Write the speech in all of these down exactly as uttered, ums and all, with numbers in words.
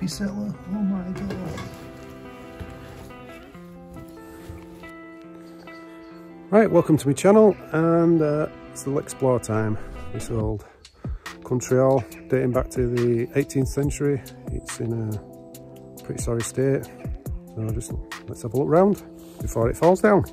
puppy seller. Oh my god. Right, welcome to my channel, and uh, it's the explore time. This old country hall dating back to the eighteenth century. It's in a pretty sorry state. So just let's have a look round before it falls down.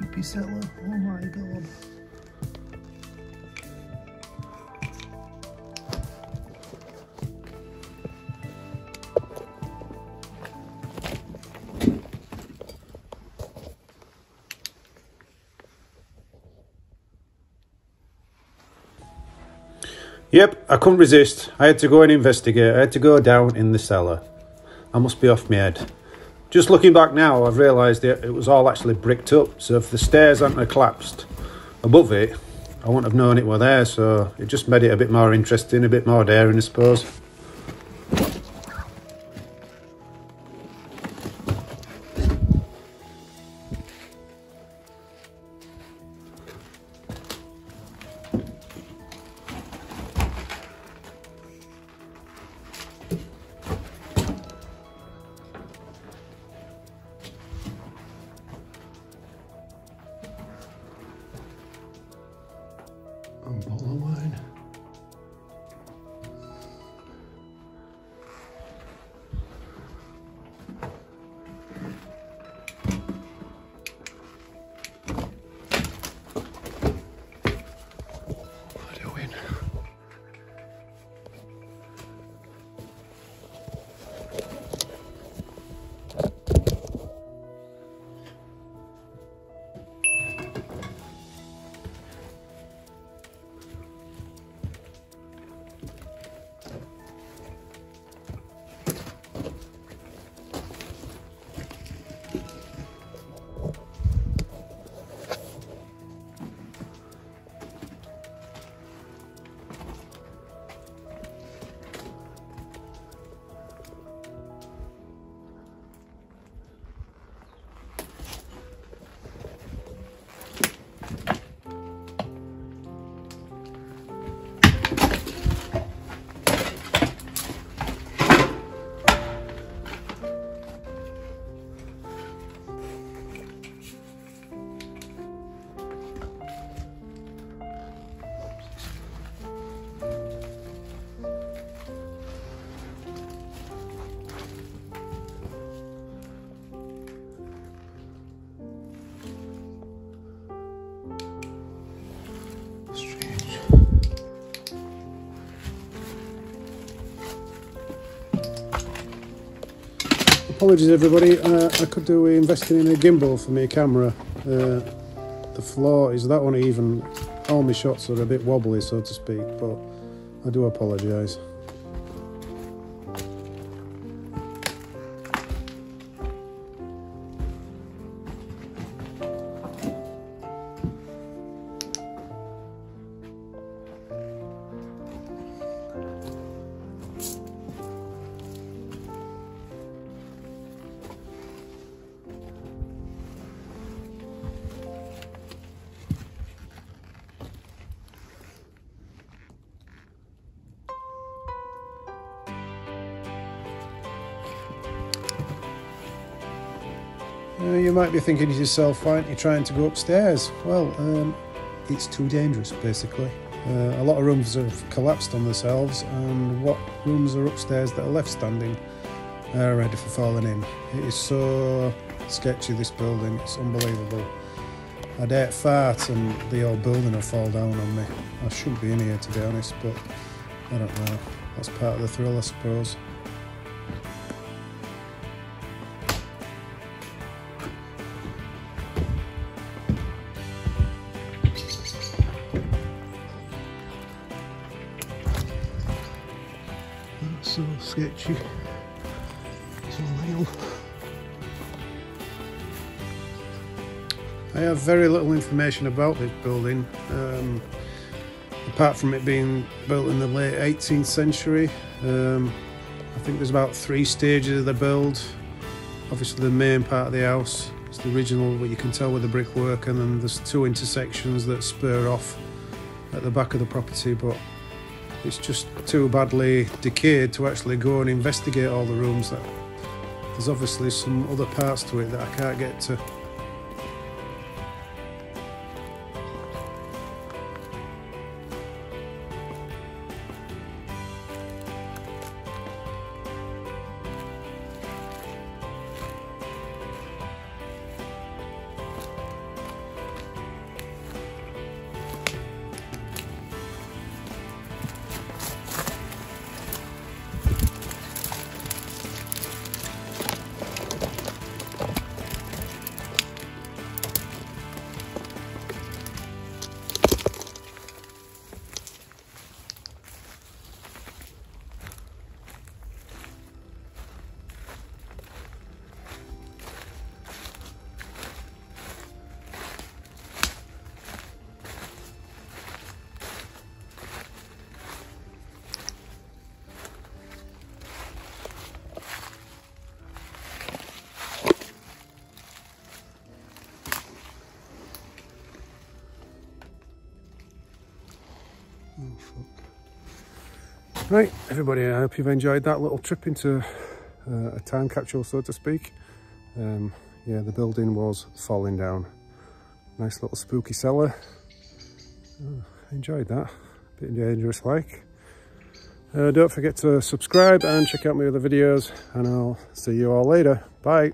Epicella, oh my god. Yep, I couldn't resist. I had to go and investigate. I had to go down in the cellar. I must be off my head. Just looking back now, I've realised that it was all actually bricked up. So if the stairs hadn't collapsed above it, I wouldn't have known it were there. So it just made it a bit more interesting, a bit more daring, I suppose. Apologies everybody, uh, I could do with investing in a gimbal for my camera. Uh, the floor is that uneven, all my shots are a bit wobbly, so to speak, but I do apologise. Uh, you might be thinking to yourself, why aren't you trying to go upstairs? Well, um, it's too dangerous, basically. Uh, a lot of rooms have collapsed on themselves, and what rooms are upstairs that are left standing are ready for falling in. It is so sketchy, this building, it's unbelievable. I'd hate fart and the old building will fall down on me. I shouldn't be in here, to be honest, but I don't know. That's part of the thrill, I suppose. So sketchy. It's unreal. I have very little information about this building, um, apart from it being built in the late eighteenth century. Um, I think there's about three stages of the build. Obviously the main part of the house is the original, what you can tell with the brickwork, and then there's two intersections that spur off at the back of the property, but it's just too badly decayed to actually go and investigate all the rooms. That there's obviously some other parts to it that I can't get to. folk. Right, everybody, I hope you've enjoyed that little trip into uh, a time capsule, so to speak. Um, yeah, the building was falling down. Nice little spooky cellar. Oh, I enjoyed that. A bit dangerous like. Uh, don't forget to subscribe and check out my other videos, and I'll see you all later. Bye.